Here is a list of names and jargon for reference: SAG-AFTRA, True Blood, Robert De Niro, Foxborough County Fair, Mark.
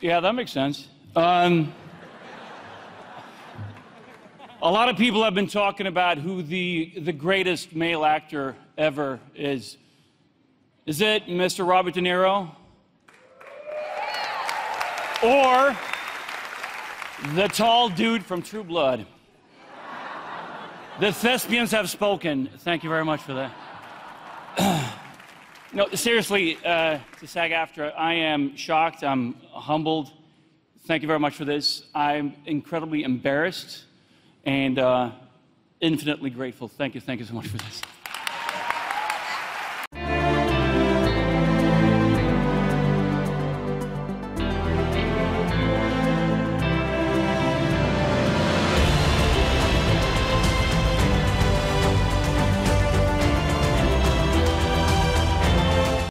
Yeah, that makes sense. A lot of people have been talking about who the greatest male actor ever is. Is it Mr. Robert De Niro? Or the tall dude from True Blood? The thespians have spoken. Thank you very much for that. No, seriously, to SAG-AFTRA, I am shocked. I'm humbled. Thank you very much for this. I'm incredibly embarrassed and infinitely grateful. Thank you so much for this.